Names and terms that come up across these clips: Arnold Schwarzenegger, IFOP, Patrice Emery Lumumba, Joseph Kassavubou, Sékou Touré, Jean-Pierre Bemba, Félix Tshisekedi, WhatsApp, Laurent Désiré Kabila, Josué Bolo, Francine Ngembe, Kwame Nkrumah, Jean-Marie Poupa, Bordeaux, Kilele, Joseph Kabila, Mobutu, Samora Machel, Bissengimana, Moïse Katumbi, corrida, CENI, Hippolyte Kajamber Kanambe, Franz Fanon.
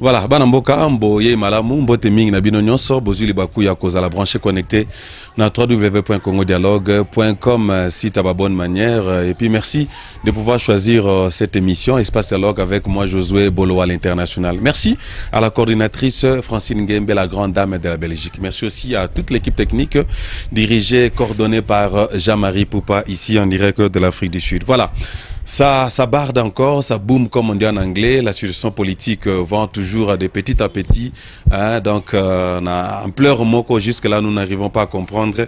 Voilà, banamboka ambo ye malamu mbote mingi na bino nyonso bozuli bakuya koza la branche connectée na www.congodialogue.com site à la bonne manière. Et puis merci de pouvoir choisir cette émission Espace Dialogue avec moi Josué Bolo à l'international. Merci à la coordinatrice Francine Ngembe, la grande dame de la Belgique. Merci aussi à toute l'équipe technique dirigée, coordonnée par Jean-Marie Poupa ici en direct de l'Afrique du Sud. Voilà. Ça barde encore, ça boom comme on dit en anglais. La situation politique vend toujours de petit à petit. Hein, donc, on a un pleur moko jusque-là, nous n'arrivons pas à comprendre.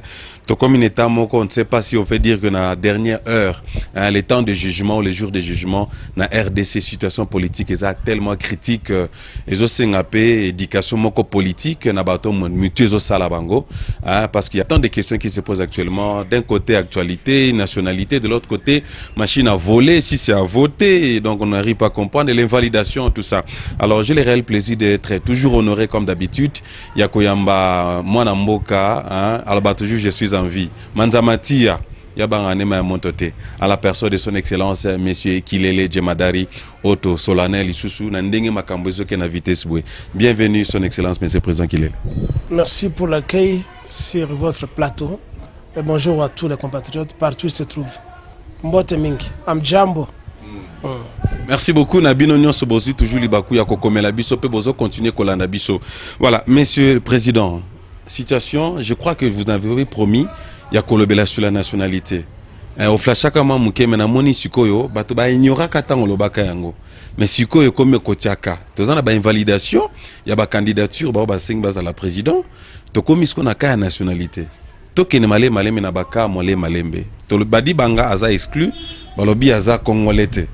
Comme une état moko, on ne sait pas si on peut dire que dans la dernière heure, hein, les temps de jugement, les jours de jugement, dans la RDC, situation politique, est tellement critique. Ils ont singapé, éducation moko politique, n'a pas mutué au salabango. Parce qu'il y a tant de questions qui se posent actuellement. D'un côté, actualité, nationalité, de l'autre côté, machine à voler. Si c'est à voter, donc on n'arrive pas à comprendre l'invalidation, tout ça. Alors j'ai le réel plaisir d'être toujours honoré comme d'habitude. Yakoyamba, Mwanamboka, hein, Alba toujours je suis en vie. Manzamatia, Yabanganema Montote, à la personne de son excellence, Monsieur Kilele Djemadari, Otto Solanel Isusu, Nandenge Makambozo Kenavites-Boué. Bienvenue, son excellence, Monsieur le Président Kilele. Merci pour l'accueil sur votre plateau. Et bonjour à tous les compatriotes, partout où se trouvent. Merci beaucoup Nabino Nyonso Bozi toujours libakuya kokomela biso pe bozo continuer kolanda biso. Voilà, monsieur le président, situation, je crois que vous avez promis ya kolobela sur la nationalité. Au flashaka mamuke menamoni sikoyo bato ba ignora katango lobaka yango. Mais sikoyo comme kotiaka, tozana ba invalidation, ya ba candidature ba ba sing baza la président, to komisko na ka nationalité. Toki ne malé malé menabaka molé malembe. To le badi banga aza exclu, balobi aza congolete.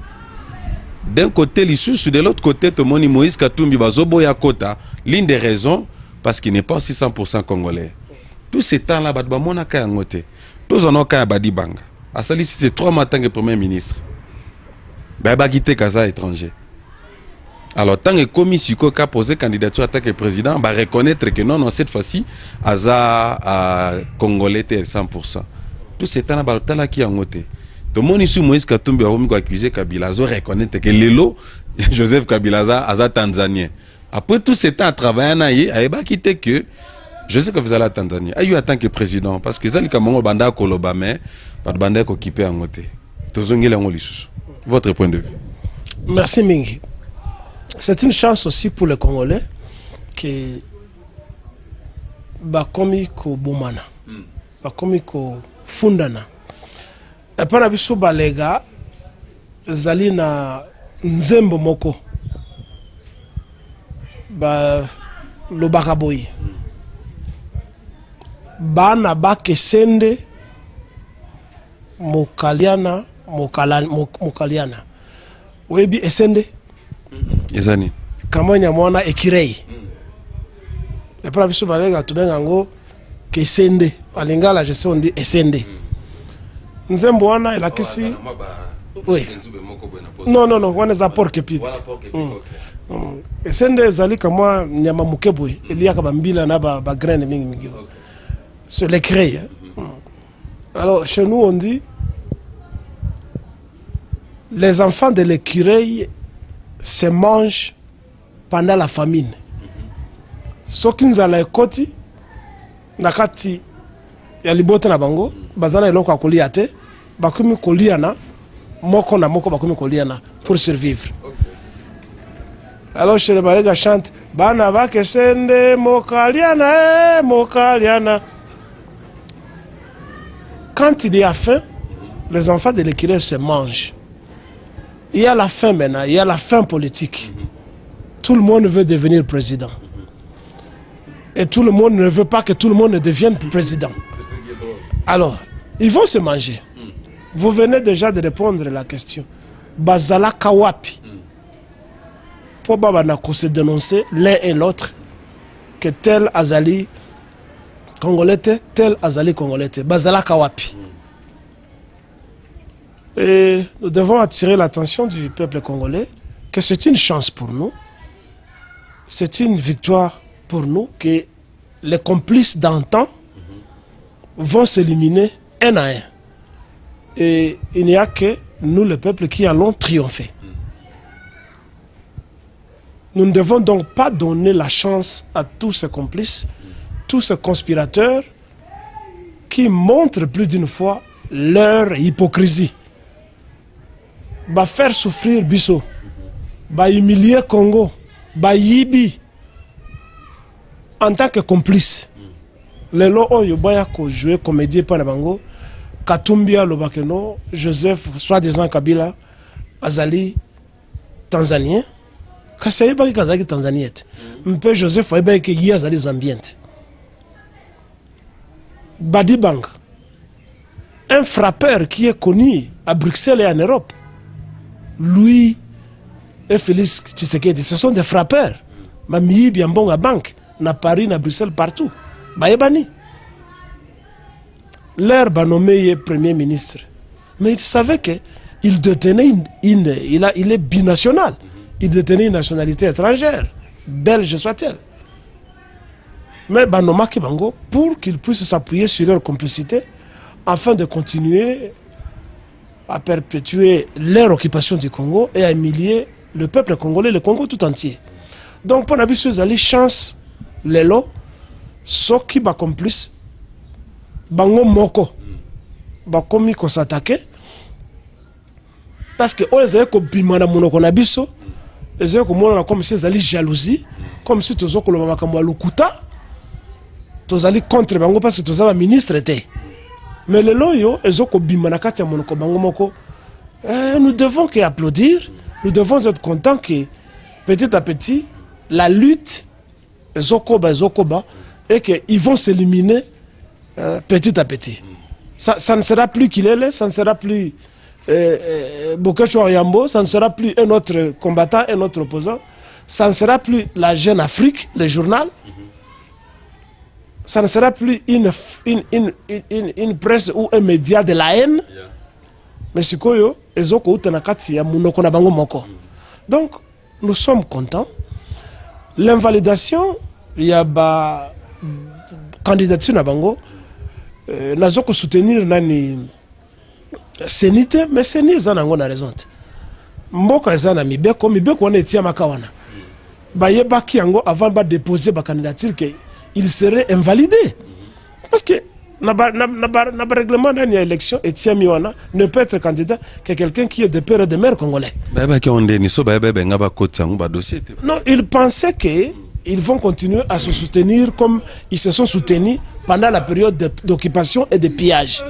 D'un côté l'issue, de l'autre côté tomoni Moïse Katumbi bazobo yakota. L'une des raisons parce qu'il n'est pas 600% congolais. Tout ce temps là badba monaka yangote. Tous en oka badi banga. Asali si c'est 3 matins que premier ministre. Ba quitté kaza étranger. Alors, tant que commission qui a posé candidature en tant que président, va reconnaître que non, cette fois-ci, Aza Congolais était 100%. Tout ce temps, il y a qui a voté. Tout le monde ici, Moïse Katumbi a accusé Kabila, il reconnaître que l'élo, Joseph Kabila, Aza Tanzanien. Après tout ce temps, à travailler, il a quitté que Joseph Kabila, la Tanzanie. Il y a eu en tant que président, parce que ça, il y a eu un bandage qui a occupé à voter. Tout le monde est en vote. Votre point de vue. Merci, Mingi. C'est une chance aussi pour les Congolais que bakomi ko bomana, bakomi ko fundana. Et par abiso balega zali na nzembo moko ba lobakaboyi bana bakesende mokaliana mokaliana webi esende. Ezani kamonya mwana ekirei epra biso balega tubenga ngo kesende alingala je sais on dit esende nzembo wana elakisi oui non wana za pork pit esende ezali kamwa nyama mukebwe eliaka bambila na ba grain mingi mingi c'est l'écrei. Alors chez nous on dit les enfants de l'écureuil se mange pendant la famine. Ce qui nous a la côté, nakati yalibote na bango, bazana iloko akoliate, bakumi koliana, moko na moko bakumi koliana pour survivre. Alors chez les Balega chante, bana bakesende mokaliana, mokaliana. Quand il y a faim, les enfants de l'équilibre se mangent. Il y a la faim maintenant, il y a la faim politique. Tout le monde veut devenir président. Et tout le monde ne veut pas que tout le monde devienne président. Alors, ils vont se manger. Vous venez déjà de répondre à la question. Bazala Kawapi. Pour Babanako se dénoncer l'un et l'autre que tel Azali Congolete, tel Azali Congolete. Bazala Kawapi. Et nous devons attirer l'attention du peuple congolais que c'est une chance pour nous, c'est une victoire pour nous que les complices d'antan vont s'éliminer un à un. Et il n'y a que nous, le peuple, qui allons triompher. Nous ne devons donc pas donner la chance à tous ces complices, tous ces conspirateurs qui montrent plus d'une fois leur hypocrisie. Bah faire souffrir Bissau, bah humilier Congo, bah Yibi en tant que complice. Les lois Yobayako joué comédie par le Bango, Katumbia Lobakeno, Joseph, soi-disant Kabila, Azali, Tanzanien. Kassavubou Kazaki Tanzanien. M'pé Joseph Oebeke Yazali Zambien. Badi Bank, un frappeur qui est connu à Bruxelles et en Europe. Louis et Félix Tshisekedi, ce sont des frappeurs. Mami bien bon à banque, na Paris, na Bruxelles, partout. Baïbani. Leur nommé premier ministre. Mais il savait que il détenait il est binational. Il détenait une nationalité étrangère, belge soit-elle. Mais Banoma Kibango, pour qu'ils puissent s'appuyer sur leur complicité, afin de continuer à perpétuer leur occupation du Congo et à humilier le peuple congolais, le Congo tout entier. Donc, pour n'abus sur les chances, les lots, ceux qui complices, bango moko, bakomi ko s'attaquer, parce que eux ils ont bimana monoko n'abiso, ils ont comme si ils allaient jalousie, comme si tous autres le makambo lokuta, tous allaient contre bango parce que tous avaient ministre était. Mais les loyaux, nous devons qu'applaudir, nous devons être contents que petit à petit, la lutte et qu'ils vont s'éliminer petit à petit. Ça ne sera plus Kilele, ça ne sera plus Bokecho Ariambo, ça ne sera plus un autre combattant, un autre opposant, ça ne sera plus la Jeune Afrique, le journal. Ça ne sera plus une presse ou un média de la haine. Mais c'est quoi? Donc, nous sommes contents. L'invalidation, il y a la candidature à Bango. Nous avons soutenu la sénité, mais c'est ni ça qu'on a raison. Mboka zana mibeko, mibeko wana etia makawana. Ba yeba ki yango avant ba déposer ba candidature ke il serait invalidé. Parce que le règlement de l'élection, Etienne Miwana ne peut être candidat que quelqu'un qui est de père et de mère congolais. Non, ils pensaient qu'ils vont continuer à se soutenir comme ils se sont soutenus pendant la période d'occupation et de pillage.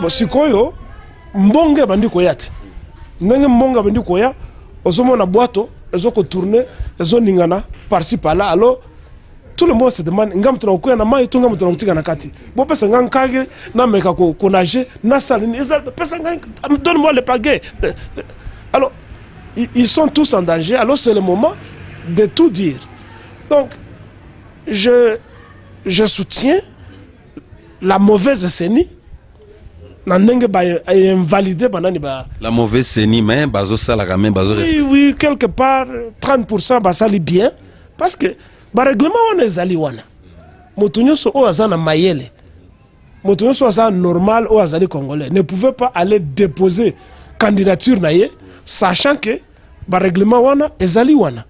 Bon, si Koyo, Mbonga Bandu Koyat, Mbonga Bandu Koya, Ozomona Boato, Ezoko Tourné, Ezoningana, par-ci par-là, alors. Tout le monde se demande, donne-moi le pagaie. Alors, ils sont tous en danger, alors c'est le moment de tout dire. Donc, je soutiens la mauvaise CENI. La mauvaise CENI, mais bazo salaire, mais bazo respect. Oui, quelque part, 30% basali bien, parce que le règlement est normal. Les Congolais ne pouvaient pas aller déposer candidature sachant que le règlement est normal.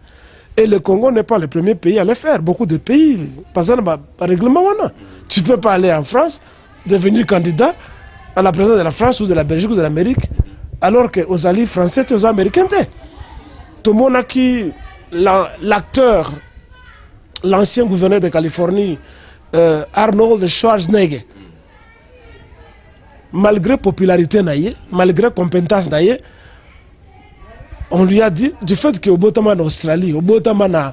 Et le Congo n'est pas le premier pays à le faire. Beaucoup de pays, parce que le règlement est normal. Tu ne peux pas aller en France, devenir candidat à la présidence de la France ou de la Belgique ou de l'Amérique, alors que les alliés français et les américains. Tout le monde qui l'acteur. L'ancien gouverneur de Californie, Arnold Schwarzenegger, malgré popularité, malgré compétence, on lui a dit du fait que Obotama en Australie, Obotama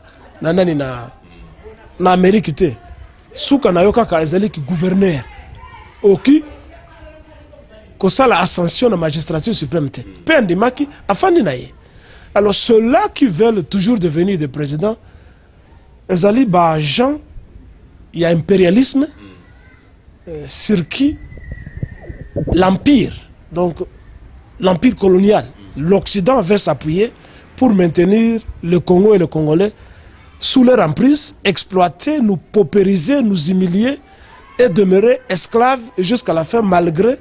en Amérique, Soukanayoka Kazelik gouverneur, Oki, que ça la ascension de la magistrature suprême, peine de maki, afin de naïe. Alors ceux-là qui veulent toujours devenir des présidents, les alliés, il y a impérialisme, sur qui l'empire, donc l'empire colonial, l'Occident va s'appuyer pour maintenir le Congo et le Congolais sous leur emprise, exploiter, nous paupériser, nous humilier, est demeuré esclave jusqu'à la fin, malgré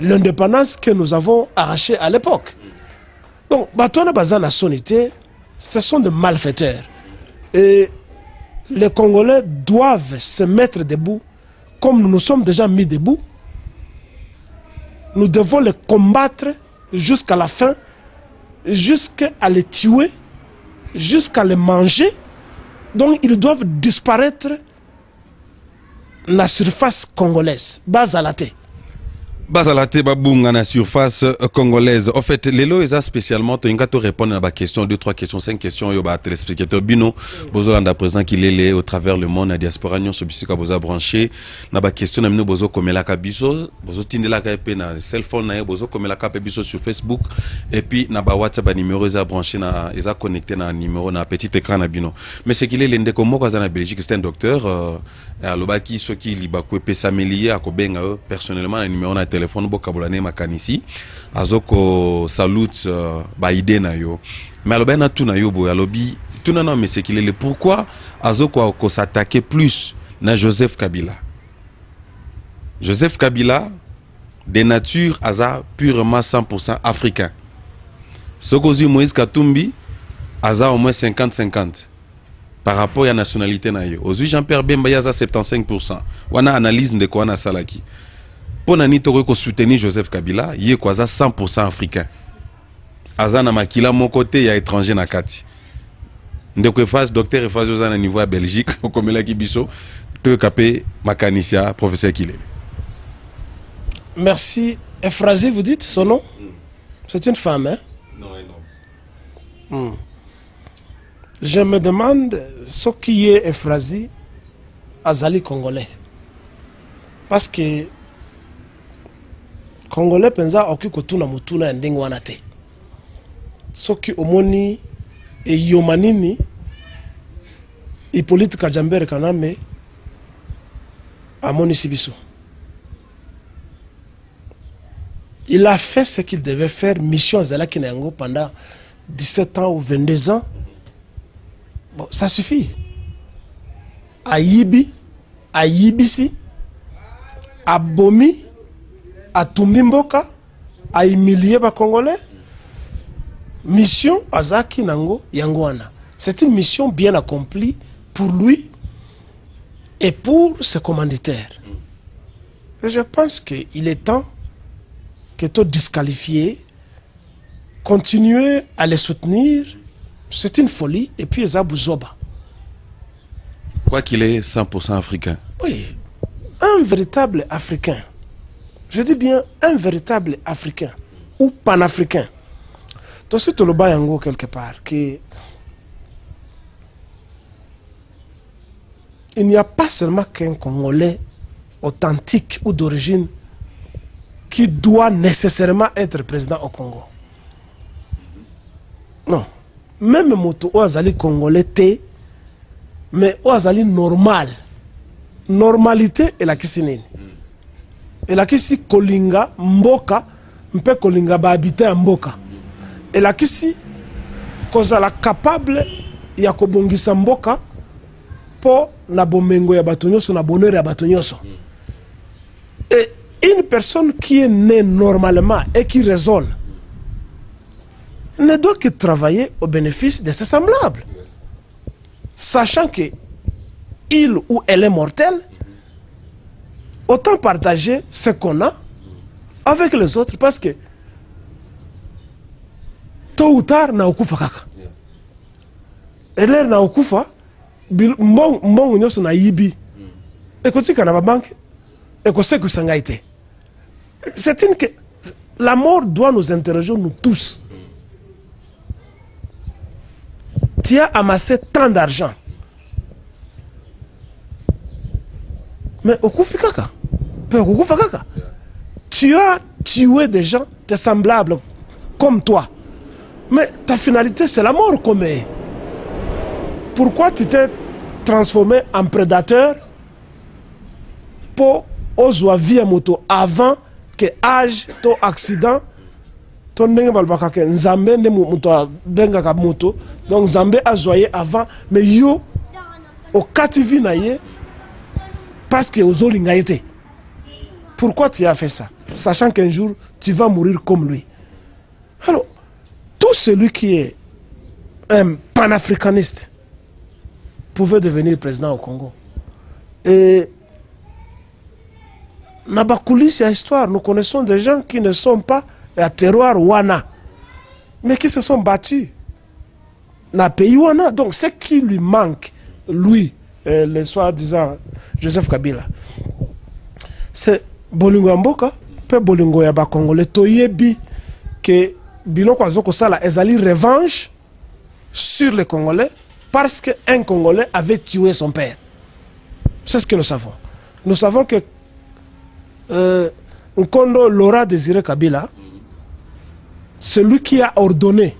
l'indépendance que nous avons arrachée à l'époque. Donc, Batouana Bazana Sonité, ce sont des malfaiteurs. Et les Congolais doivent se mettre debout, comme nous nous sommes déjà mis debout. Nous devons les combattre jusqu'à la fin, jusqu'à les tuer, jusqu'à les manger. Donc, ils doivent disparaître de la surface congolaise, base à la tête. Bazalate Baboum à la surface congolaise. En fait, les lois spécialement, tu as répondre à ma question, 2, 3 questions, 5 questions, et téléspectateurs, Bino, Bozolanda présent qui l'est au travers le monde, la diaspora, nous sommes ici, Bozo branché, na ba question, nous Bozo comme la Kabiso, Bozo Tindela Kape, na cell phone, Bozo comme la Kabiso sur Facebook, et puis na ba WhatsApp, na numéro, ils a branché, ils a connecté, na numéro, na petit écran, na Bino. Mais c'est qu'il est l'un des communs, en Belgique, c'est un docteur, à l'obaki, ceux qui l'ibakoué, Pessameli, à Kobenga, personnellement, na numéro, na téléphone bokabolane makanisi azoko salute baide na yo mais aloba na tout na yo boy alobi tout na non mais c'est Kilele pourquoi azoko ko s'attaquer plus na Joseph Kabila. Joseph Kabila de nature aza purement 100% africain. Sokozi Moïse Katumbi aza au moins 50-50 par rapport à la nationalité na yo. Ozu Jean-Pierre Bemba aza 75%. Wana analyse de ko na salaki. Pour nous soutenir Joseph Kabila, il est 100% africain. Azana Makila, mon côté, il y a étranger na Kati. Donc, le docteur est à niveau à Belgique, comme il a dit, tout capé, Makanicia, professeur Kilele. Merci. Ephrasi, vous dites son nom? C'est une femme, hein? Non, non. Je me demande ce qui est Ephrasi Azali congolais. Parce que Congolais pensa okiko tuna mutuna ndingo wanate. Soki omoni e yomanini Hippolyte Kajamber Kanambe amoni sibiso. Il a fait ce qu'il devait faire, mission Zala Kinango pendant 17 ans ou 22 ans. Bon, ça suffit. Ayibi, ayibisi, abomi à Tumbimboka, à humilier les Congolais. Mission Azaki Nango Yangoana. C'est une mission bien accomplie pour lui et pour ses commanditaires. Et je pense qu'il est temps que tout disqualifié, continuer à les soutenir, c'est une folie. Et puis Zabouzoba. Quoi qu'il est 100% africain. Oui, un véritable africain. Je dis bien un véritable africain ou panafricain. Donc c'est le bayango quelque part que il n'y a pas seulement qu'un Congolais authentique ou d'origine qui doit nécessairement être président au Congo. Non, même moto oazali congolais té mais oazali normal. Normalité est la kisinine. Et la kisi kolinga mboka mpe kolinga ba habiter ya mboka. Et la kisi kozala capable ya kobongisa mboka po na bomengo ya bato nyonso na bonheur ya bato nyonso. Et une personne qui est née normalement et qui raisonne ne doit que travailler au bénéfice de ses semblables, sachant que il ou elle est mortelle. Autant partager ce qu'on a avec les autres parce que tôt ou tard, na okufa kaka. Et l'air na okufa, mbongo nyoso na yibi. Et quand tu as la banque, et qu'on sait que ça a été. C'est une que la mort doit nous interroger, nous tous. Tu as amassé tant d'argent. Mais okufa kaka. Tu as tué des gens, tes semblables, comme toi. Mais ta finalité, c'est la mort comme elle. Pourquoi tu t'es transformé en prédateur pour oser vivre moto avant que âge, ton accident, ton n'engabalbakake, nzambe ne moto benga ka moto, donc nzambe a zoyé avant, mais yo au kativi naie. parce que Ozolinga était. Pourquoi tu as fait ça, sachant qu'un jour tu vas mourir comme lui? Alors, tout celui qui est un panafricaniste pouvait devenir président au Congo. Et Nabakoulis, il y a histoire. Nous connaissons des gens qui ne sont pas à terroir Wana, mais qui se sont battus dans le pays Wana. Donc, ce qui lui manque, lui, le soi-disant Joseph Kabila, c'est Bolingo Mboka, peu Bolingo Yaba Congolais, Toyebi, que Biloko Azoko Sala, ezali revanche sur les Congolais parce qu'un Congolais avait tué son père. C'est ce que nous savons. Nous savons que Nkondo Laurent Désiré Kabila, celui qui a ordonné,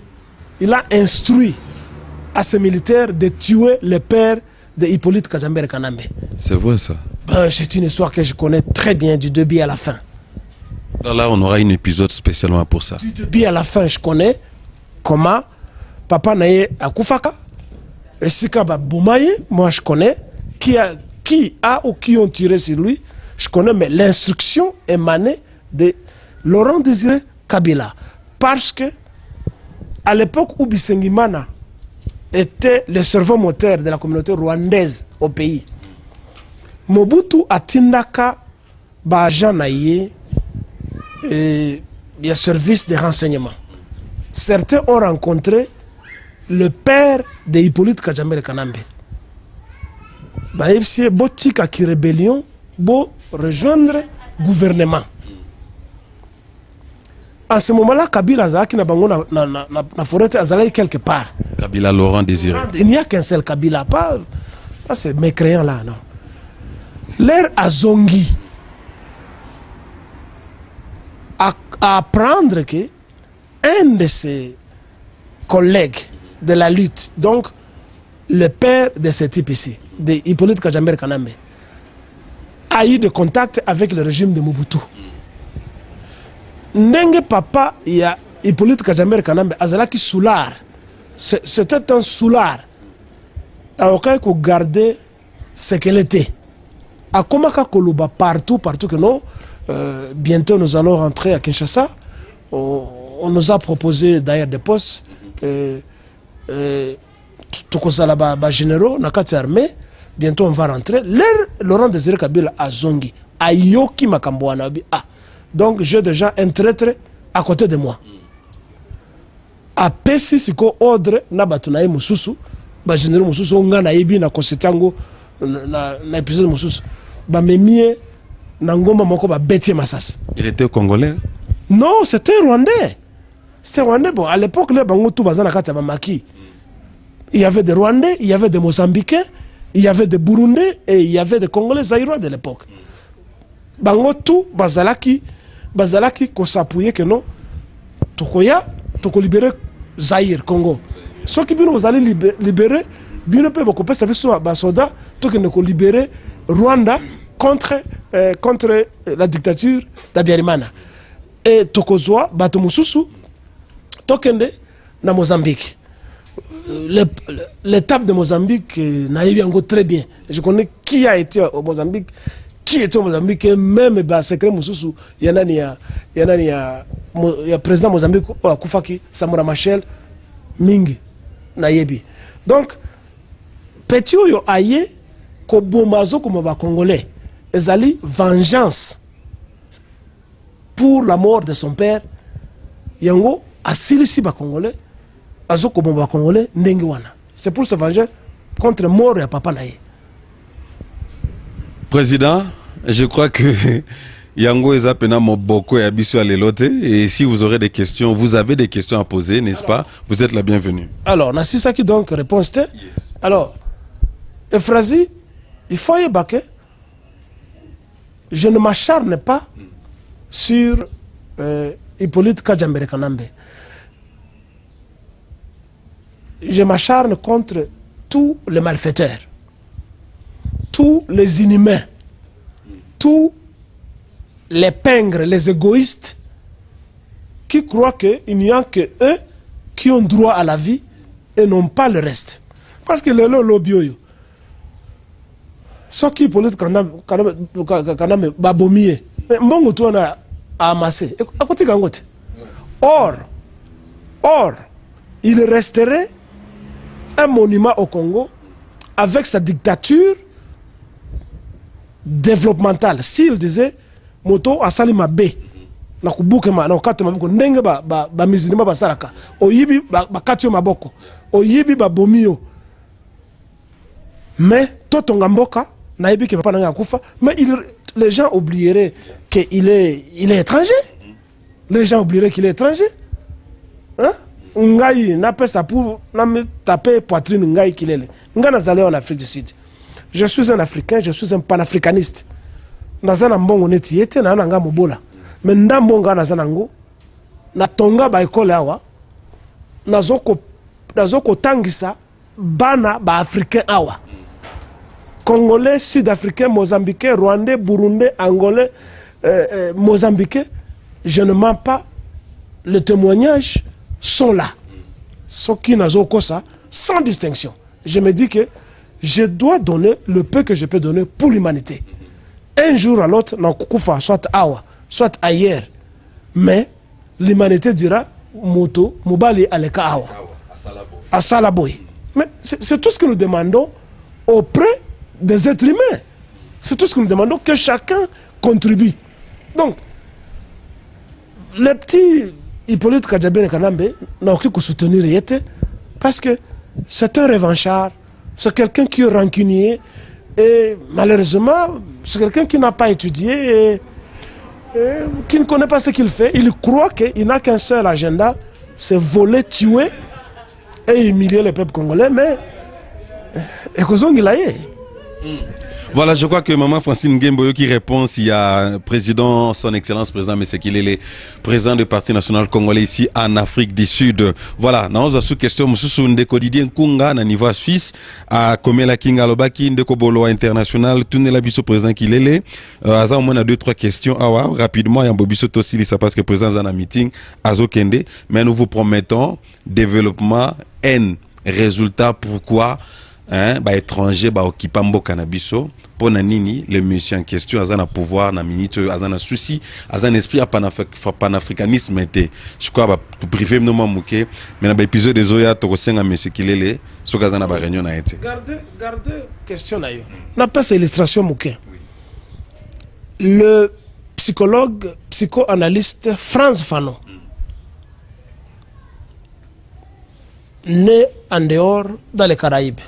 il a instruit à ses militaires de tuer le père de Hippolyte Kajamber Kanambe. C'est vrai ça? Ben, c'est une histoire que je connais très bien du début à la fin. Là, on aura un épisode spécialement pour ça. Du début à la fin, je connais comment Papa Naye Akufaka, et Sikaba Boumaye, moi je connais, qui a ou qui ont tiré sur lui, je connais, mais l'instruction émanée de Laurent Désiré Kabila. Parce que, à l'époque où Bissengimana était le cerveau moteur de la communauté rwandaise au pays, Mobutu atindaka Baja Naye et les services de renseignement. Certains ont rencontré le père de Hippolyte Kajamber Kanambe. Baïf si botika qui rébellion, beau rejoindre gouvernement. À ce moment-là, Kabila Azala qui n'a pas na forêt Azala quelque part. Kabila Laurent Désiré. Il n'y a qu'un seul Kabila, pas ces mécréants là, non. L'air à Zongi à apprendre que un de ses collègues de la lutte, donc le père de ce type ici, de Hippolyte Kajamber Kanambe, a eu des contacts avec le régime de Mobutu. Ndenge papa, il y a Hippolyte Kajamber Kanambe, Azalaki Soulard. C'était un soulard. Aokai ko garder ce qu'elle était. À Komaka Koluba, partout que non. Bientôt nous allons rentrer à Kinshasa. On nous a proposé d'ailleurs des postes. Généraux, nakati armée. Bientôt on va rentrer. L'air Laurent Désiré Kabila à Zongi, à Yoki Makambouanabi. Ah, donc j'ai déjà un traître à côté de moi. À Pessi, c'est qu'au ordre, Nabatunaï Moussousou, Généraux Moussousou, Nganaïbi, Nakosetiango, Napisode Moussousou, Bamemie. Il était congolais? Non, c'était rwandais. C'était rwandais. Bon, à l'époque, il y avait des Rwandais, il y avait des Mozambicains, il y avait des Burundais et il y avait des Congolais zaïrois de l'époque. Bango tout, Bazalaki, qu'on s'appuyait que non, Tokoya, Toko libérer Zaïre, Congo. Ceux qui vont libérer, ils ne peuvent pas couper, ça veut dire que soldats, Toko ne libérer Rwanda. Contre la dictature d'Abiyarimana. Et Tokozwa, Batomususu, Tokende, na Mozambique. L'étape de Mozambique, Naïbiango très bien. Je connais qui a été au Mozambique, et même secret Mususu, il y a président Mozambique, Koufaki, Samora Machel, Mingi, Naïbi. Donc, petit yo aye, Kobombazo Kumaba Congolais. Ezali vengeance pour la mort de son père. Yango asilisi ba Congolais, azoko bomba Congolais ndengiwana. C'est pour se venger contre mort et papa naye. Président, je crois que Yango ezapena moboko et abisu alelote. Et si vous aurez des questions, vous avez des questions à poser, n'est-ce pas? Vous êtes la bienvenue. Alors, Nassisa qui donc réponse te. Yes. Alors, Efrazi, il faut y baquer. Je ne m'acharne pas sur Hippolyte Kajamber Kanambe. Je m'acharne contre tous les malfaiteurs, tous les inhumains, tous les pingres, les égoïstes qui croient qu'il n'y a que eux qui ont droit à la vie et non pas le reste. Parce que le lobby, Ceux qui Hippolyte Kanambe babomie, mais mbongo tu as amassé. À côté kangote. Or, il resterait un monument au Congo avec sa dictature développementale. S'il disait moto asali mabe na kubuke ma na kato maboko ndenge ba mizinima ba saraka oyibi ba katio maboko oyibi ba bomio mais toto ngamboka naibi ke papa nanga kufa mais les gens oublieraient qu'il est étranger. Les gens oublieraient qu'il est étranger. Hein? Ngai n'a pas ça pour n'a taper poitrine ngai Kilele. Ngai nazalé en Afrique du Sud. Je suis un Africain, je suis un panafricaniste. Nazana mbongo neti ete na nanga mobola. Mais ndambonga nazana ngo na tonga ba école awa. Nazoko tangisa bana ba africain awa. Congolais, sud-africain, mozambicain, rwandais, burundais, angolais, mozambicain, je ne mens pas. Les témoignages sont là. Ceux qui n'ont pas ça, sans distinction. Je me dis que je dois donner le peu que je peux donner pour l'humanité. Un jour à l'autre, soit awa, soit ailleurs. Mais l'humanité dira moto, mobali aleka awa. Asalaboy. Mais c'est tout ce que nous demandons auprès des êtres humains. C'est tout ce que nous demandons, que chacun contribue. Donc, les petits Hippolyte Kajamber Kanambe n'a aucun coup soutenir Yété parce que c'est un revanchard, c'est quelqu'un qui est rancunier et malheureusement c'est quelqu'un qui n'a pas étudié et qui ne connaît pas ce qu'il fait. Il croit qu'il n'a qu'un seul agenda, c'est voler, tuer et humilier le peuple congolais, mais voilà, je crois que maman Francine Ngembe qui répond s'il y a président, son excellence, président, mais c'est qu'il est le président du Parti national congolais ici en Afrique du Sud. Voilà, nous avons une question, nous avons des quotidiens Kunga, à niveau suisse, à Komela Kinga Lobaki, Ndeko Bolo international, Tunela Bisso président qu'il est le. Aza, au moins, on a deux, trois questions. Ah ouais, rapidement, il y a un Bobisso Tossili, ça passe que président dans un meeting, Azo Kende, mais nous vous promettons développement N. Résultat, pourquoi? Hein, bah étranger bah occupant mbo cannabiso pour nanini les messieurs en question azana pouvoir na minute azana souci azana esprit à panafricanisme était je crois bah privé non mamouké mais dans l'épisode des oya to kosenga monsieur Kilele so kazana ba réunion na été garder question na yo na pas illustration mouké le psychologue psychoanalyste Franz Fanon né en dehors dans les Caraïbes.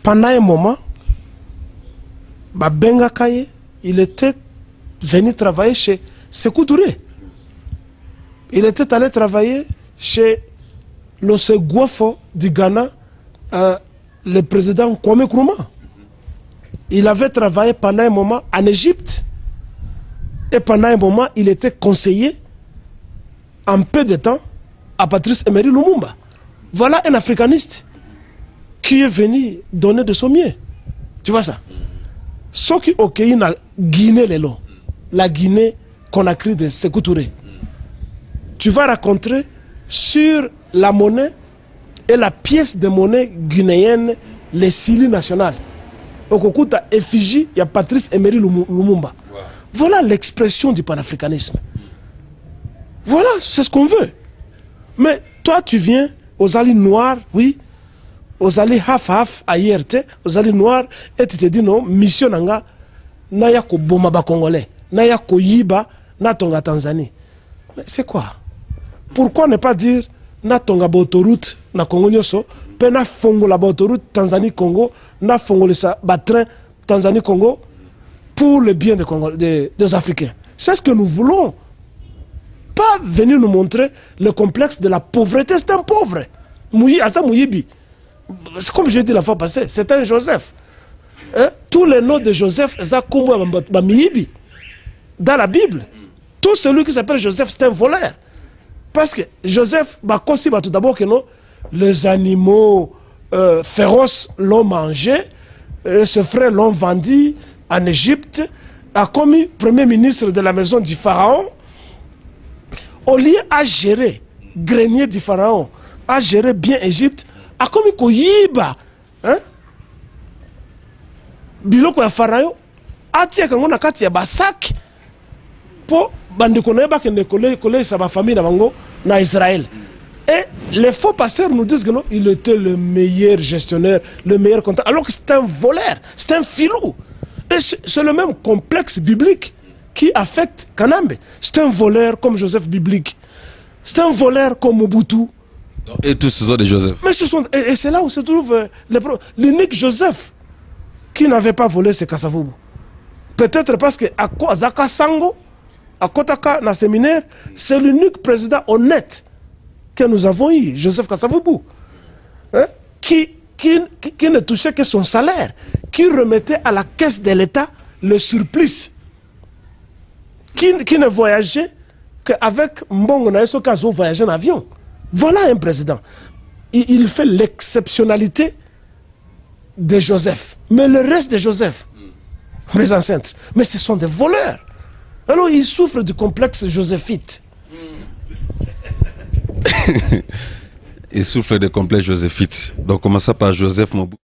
Pendant un moment, Benga Kaye, il était venu travailler chez Sékou Touré. Il était allé travailler chez le Seguafo du Ghana, le président Kwame Nkrumah. Il avait travaillé pendant un moment en Égypte. Et pendant un moment, il était conseiller en peu de temps à Patrice Emery Lumumba. Voilà un africaniste qui est venu donner de son mieux. Tu vois ça? Ceux qui ont accueilli la Guinée, la Guinée qu'on a créée de Sékou Touré, tu vas raconter sur la monnaie et la pièce de monnaie guinéenne, les Sili nationales. Au Kokuta effigie, il y a Patrice Emery Lumumba. Voilà l'expression du panafricanisme. Voilà, c'est ce qu'on veut. Mais toi, tu viens aux alliés noirs, oui. Aux alliés half-half, ailleurs, aux alliés noirs, et tu te dis non, mission nanga, naya ko boma ba congolais, naya ko yiba, na tonga Tanzanie. Mais c'est quoi? Pourquoi ne pas dire, na tonga ba autoroute, na Congo nyoso, pe na fongo la ba autoroute, Tanzanie-Congo, na fongo le ba train, Tanzanie-Congo, pour le bien des Africains. C'est ce que nous voulons. Pas venir nous montrer le complexe de la pauvreté, c'est un pauvre. C'est comme je l'ai dit la fois passée, c'est un Joseph. Hein? Tous les noms de Joseph, dans la Bible, tout celui qui s'appelle Joseph, c'est un voleur. Parce que Joseph, tout d'abord que non, les animaux féroces l'ont mangé, ses frères l'ont vendu en Égypte, a commis premier ministre de la maison du pharaon. Au lieu à gérer grenier du pharaon, à gérer bien Égypte, à comme Koyiba, hein? biloko ya farayo atia kango na kati ya basak po bandeko na ba kende kole sa ba famille na bango na Israël. Et les faux passeurs nous disent que non, il était le meilleur gestionnaire, le meilleur comptable, alors que c'est un voleur, c'est un filou. Et c'est le même complexe biblique qui affecte Kanambe. C'est un voleur comme Joseph biblique. C'est un voleur comme Mobutu. Et tous ce sont des Joseph. Mais ce sont, et c'est là où se trouve l'unique Joseph qui n'avait pas volé, c'est Kassavubou. Peut-être parce que à Zaka Sango, à Kotaka, dans le séminaire, c'est l'unique président honnête que nous avons eu, Joseph Kassavubou, hein, qui ne touchait que son salaire, qui remettait à la caisse de l'État le surplus, qui ne voyageait qu'avec Mbongo Naeso Kazo voyageait en avion. Voilà un président. Il fait l'exceptionnalité de Joseph. Mais le reste de Joseph, mes ancêtres, mais ce sont des voleurs. Alors ils souffrent du complexe joséphite. Ils souffrent du complexe joséphite. Donc commençons par Joseph Mobutu.